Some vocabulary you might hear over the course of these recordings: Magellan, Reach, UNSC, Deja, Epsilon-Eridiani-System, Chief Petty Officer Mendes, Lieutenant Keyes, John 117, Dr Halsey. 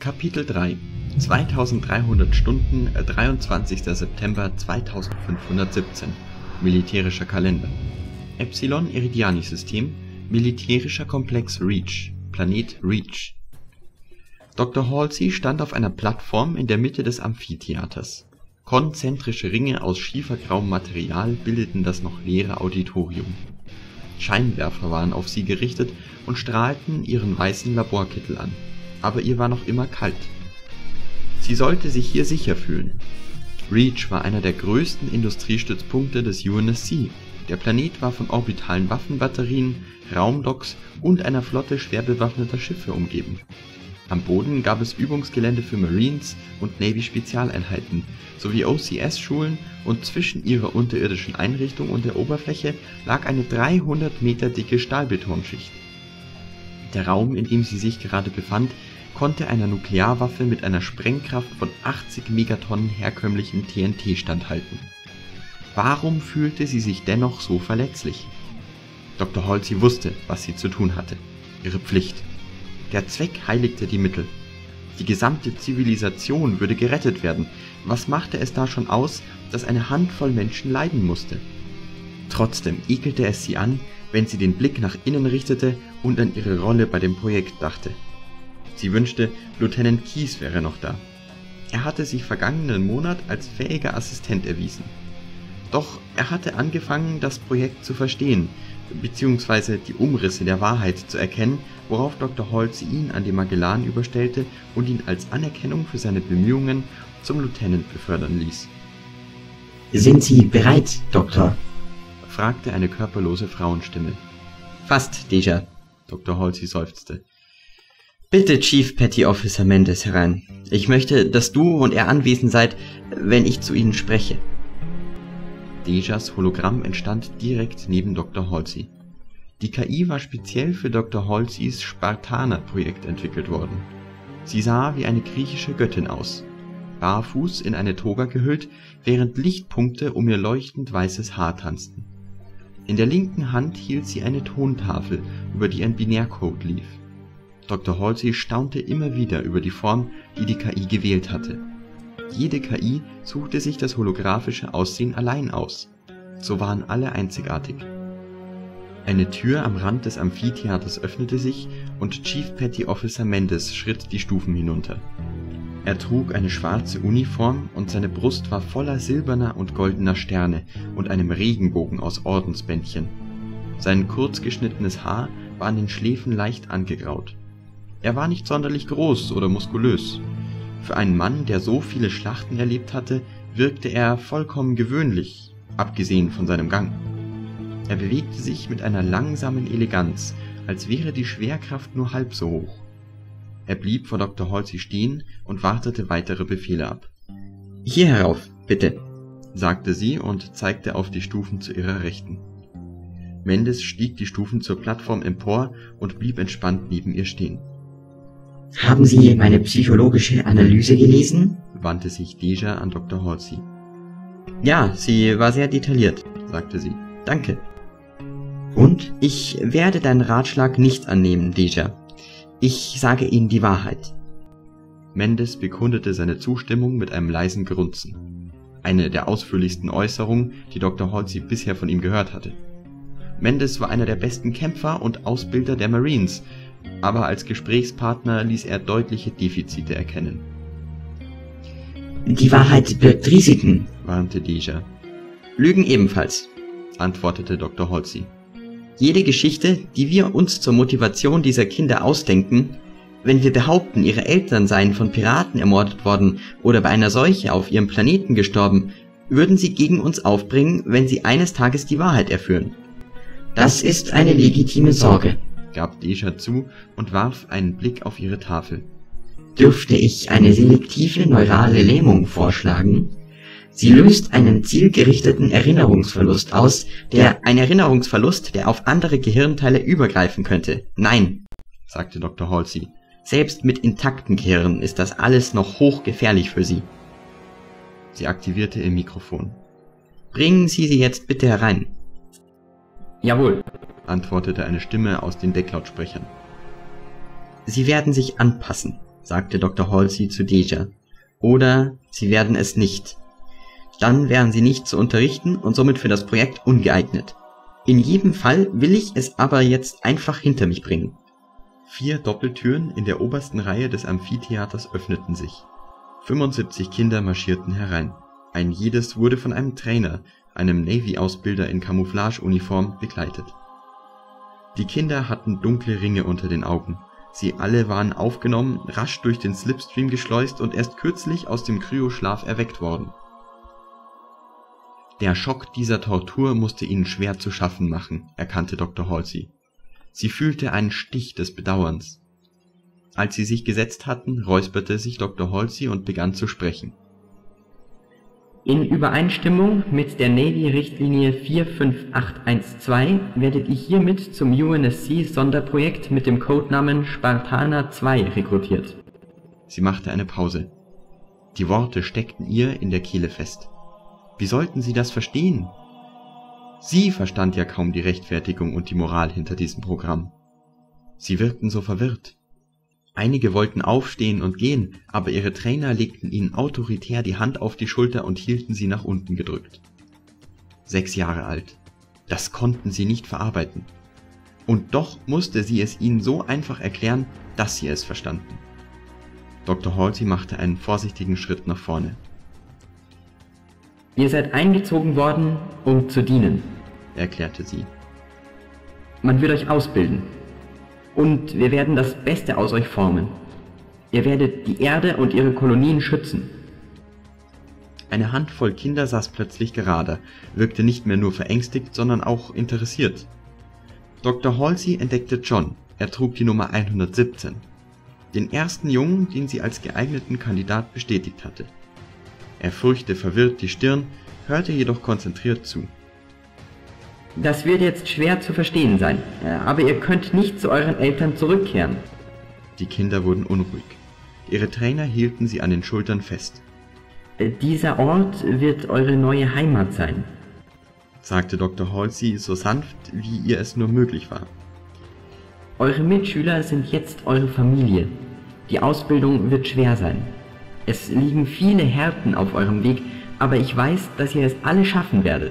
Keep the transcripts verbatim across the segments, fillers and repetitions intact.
Kapitel drei zweitausenddreihundert Stunden, dreiundzwanzigster September zweitausendfünfhundertsiebzehn Militärischer Kalender Epsilon-Eridiani-System Militärischer Komplex Reach Planet Reach Doktor Halsey stand auf einer Plattform in der Mitte des Amphitheaters. Konzentrische Ringe aus schiefergrauem Material bildeten das noch leere Auditorium. Scheinwerfer waren auf sie gerichtet und strahlten ihren weißen Laborkittel an. Aber ihr war noch immer kalt. Sie sollte sich hier sicher fühlen. Reach war einer der größten Industriestützpunkte des U N S C. Der Planet war von orbitalen Waffenbatterien, Raumdocks und einer Flotte schwer bewaffneter Schiffe umgeben. Am Boden gab es Übungsgelände für Marines und Navy-Spezialeinheiten, sowie O C S-Schulen, und zwischen ihrer unterirdischen Einrichtung und der Oberfläche lag eine dreihundert Meter dicke Stahlbetonschicht. Der Raum, in dem sie sich gerade befand, konnte einer Nuklearwaffe mit einer Sprengkraft von achtzig Megatonnen herkömmlichem T N T standhalten. Warum fühlte sie sich dennoch so verletzlich? Doktor Halsey wusste, was sie zu tun hatte. Ihre Pflicht. Der Zweck heiligte die Mittel. Die gesamte Zivilisation würde gerettet werden. Was machte es da schon aus, dass eine Handvoll Menschen leiden musste? Trotzdem ekelte es sie an, wenn sie den Blick nach innen richtete und an ihre Rolle bei dem Projekt dachte. Sie wünschte, Lieutenant Keyes wäre noch da. Er hatte sich vergangenen Monat als fähiger Assistent erwiesen. Doch er hatte angefangen, das Projekt zu verstehen, beziehungsweise die Umrisse der Wahrheit zu erkennen, worauf Doktor Halsey ihn an den Magellan überstellte und ihn als Anerkennung für seine Bemühungen zum Lieutenant befördern ließ. »Sind Sie bereit, Doktor?« fragte eine körperlose Frauenstimme. »Fast, Deja«, Doktor Halsey seufzte. »Bitte Chief Petty Officer Mendes herein. Ich möchte, dass du und er anwesend seid, wenn ich zu Ihnen spreche.« Dejas Hologramm entstand direkt neben Doktor Halsey. Die K I war speziell für Doktor Halseys Spartaner-Projekt entwickelt worden. Sie sah wie eine griechische Göttin aus, barfuß in eine Toga gehüllt, während Lichtpunkte um ihr leuchtend weißes Haar tanzten. In der linken Hand hielt sie eine Tontafel, über die ein Binärcode lief. Doktor Halsey staunte immer wieder über die Form, die die K I gewählt hatte. Jede K I suchte sich das holographische Aussehen allein aus. So waren alle einzigartig. Eine Tür am Rand des Amphitheaters öffnete sich und Chief Petty Officer Mendes schritt die Stufen hinunter. Er trug eine schwarze Uniform und seine Brust war voller silberner und goldener Sterne und einem Regenbogen aus Ordensbändchen. Sein kurz geschnittenes Haar war an den Schläfen leicht angegraut. Er war nicht sonderlich groß oder muskulös. Für einen Mann, der so viele Schlachten erlebt hatte, wirkte er vollkommen gewöhnlich, abgesehen von seinem Gang. Er bewegte sich mit einer langsamen Eleganz, als wäre die Schwerkraft nur halb so hoch. Er blieb vor Doktor Halsey stehen und wartete weitere Befehle ab. »Hier herauf, bitte«, sagte sie und zeigte auf die Stufen zu ihrer Rechten. Mendes stieg die Stufen zur Plattform empor und blieb entspannt neben ihr stehen. »Haben Sie meine psychologische Analyse gelesen?« wandte sich Deja an Doktor Halsey. »Ja, sie war sehr detailliert«, sagte sie. »Danke.« »Und?« »Ich werde deinen Ratschlag nicht annehmen, Deja. Ich sage Ihnen die Wahrheit.« Mendes bekundete seine Zustimmung mit einem leisen Grunzen. Eine der ausführlichsten Äußerungen, die Doktor Halsey bisher von ihm gehört hatte. Mendes war einer der besten Kämpfer und Ausbilder der Marines, aber als Gesprächspartner ließ er deutliche Defizite erkennen. »Die Wahrheit birgt Risiken«, warnte Deja. »Lügen ebenfalls«, antwortete Doktor Halsey. »Jede Geschichte, die wir uns zur Motivation dieser Kinder ausdenken, wenn wir behaupten, ihre Eltern seien von Piraten ermordet worden oder bei einer Seuche auf ihrem Planeten gestorben, würden sie gegen uns aufbringen, wenn sie eines Tages die Wahrheit erführen.« »Das ist eine legitime Sorge«, gab Deja zu und warf einen Blick auf ihre Tafel. »Dürfte ich eine selektive neurale Lähmung vorschlagen? Sie löst einen zielgerichteten Erinnerungsverlust aus, der ein Erinnerungsverlust, der auf andere Gehirnteile übergreifen könnte. Nein«, sagte Doktor Halsey. »Selbst mit intakten Gehirnen ist das alles noch hochgefährlich für Sie.« Sie aktivierte ihr Mikrofon. »Bringen Sie sie jetzt bitte herein.« »Jawohl«, antwortete eine Stimme aus den Decklautsprechern. »Sie werden sich anpassen. sagte Doktor Halsey zu Deja. Oder Sie werden es nicht. Dann wären Sie nicht zu unterrichten und somit für das Projekt ungeeignet. In jedem Fall will ich es aber jetzt einfach hinter mich bringen. Vier Doppeltüren in der obersten Reihe des Amphitheaters öffneten sich. fünfundsiebzig Kinder marschierten herein. Ein jedes wurde von einem Trainer, einem Navy-Ausbilder in Camouflageuniform, begleitet. Die Kinder hatten dunkle Ringe unter den Augen. Sie alle waren aufgenommen, rasch durch den Slipstream geschleust und erst kürzlich aus dem Kryoschlaf erweckt worden. Der Schock dieser Tortur musste ihnen schwer zu schaffen machen, erkannte Doktor Halsey. Sie fühlte einen Stich des Bedauerns. Als sie sich gesetzt hatten, räusperte sich Doktor Halsey und begann zu sprechen. In Übereinstimmung mit der Navy-Richtlinie vier fünf acht eins zwei werdet ihr hiermit zum U N S C-Sonderprojekt mit dem Codenamen Spartaner zwei rekrutiert. Sie machte eine Pause. Die Worte steckten ihr in der Kehle fest. Wie sollten sie das verstehen? Sie verstand ja kaum die Rechtfertigung und die Moral hinter diesem Programm. Sie wirkten so verwirrt. Einige wollten aufstehen und gehen, aber ihre Trainer legten ihnen autoritär die Hand auf die Schulter und hielten sie nach unten gedrückt. Sechs Jahre alt. Das konnten sie nicht verarbeiten. Und doch musste sie es ihnen so einfach erklären, dass sie es verstanden. Doktor Halsey machte einen vorsichtigen Schritt nach vorne. Ihr seid eingezogen worden, um zu dienen, erklärte sie. Man wird euch ausbilden. Und wir werden das Beste aus euch formen. Ihr werdet die Erde und ihre Kolonien schützen. Eine Handvoll Kinder saß plötzlich gerade, wirkte nicht mehr nur verängstigt, sondern auch interessiert. Doktor Halsey entdeckte John. Er trug die Nummer hundertsiebzehn. Den ersten Jungen, den sie als geeigneten Kandidat bestätigt hatte. Er furchte verwirrt die Stirn, hörte jedoch konzentriert zu. Das wird jetzt schwer zu verstehen sein, aber ihr könnt nicht zu euren Eltern zurückkehren. Die Kinder wurden unruhig. Ihre Trainer hielten sie an den Schultern fest. Dieser Ort wird eure neue Heimat sein, sagte Doktor Halsey so sanft, wie ihr es nur möglich war. Eure Mitschüler sind jetzt eure Familie. Die Ausbildung wird schwer sein. Es liegen viele Härten auf eurem Weg, aber ich weiß, dass ihr es alle schaffen werdet.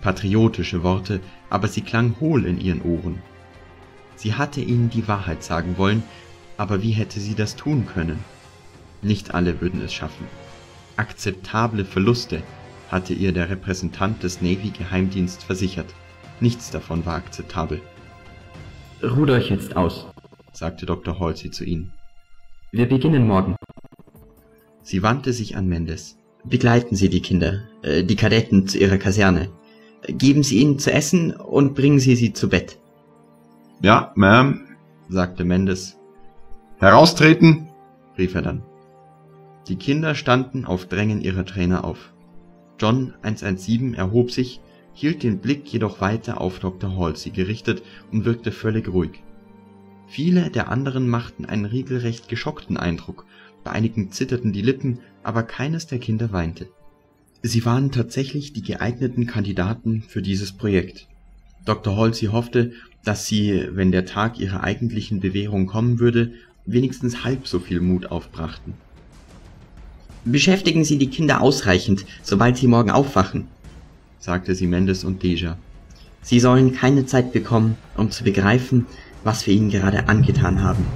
Patriotische Worte, aber sie klangen hohl in ihren Ohren. Sie hatte ihnen die Wahrheit sagen wollen, aber wie hätte sie das tun können? Nicht alle würden es schaffen. Akzeptable Verluste, hatte ihr der Repräsentant des Navy-Geheimdienst versichert. Nichts davon war akzeptabel. Ruht euch jetzt aus, sagte Doktor Halsey zu ihnen. Wir beginnen morgen. Sie wandte sich an Mendes. Begleiten Sie die Kinder, äh, die Kadetten zu ihrer Kaserne. Geben Sie ihnen zu essen und bringen Sie sie zu Bett. Ja, Ma'am, sagte Mendes. Heraustreten, rief er dann. Die Kinder standen auf Drängen ihrer Trainer auf. John hundertsiebzehn erhob sich, hielt den Blick jedoch weiter auf Doktor Halsey gerichtet und wirkte völlig ruhig. Viele der anderen machten einen regelrecht geschockten Eindruck. Bei einigen zitterten die Lippen, aber keines der Kinder weinte. Sie waren tatsächlich die geeigneten Kandidaten für dieses Projekt. Doktor Halsey hoffte, dass sie, wenn der Tag ihrer eigentlichen Bewährung kommen würde, wenigstens halb so viel Mut aufbrachten. »Beschäftigen Sie die Kinder ausreichend, sobald sie morgen aufwachen«, sagte sie Mendes und Deja. »Sie sollen keine Zeit bekommen, um zu begreifen, was wir ihnen gerade angetan haben.«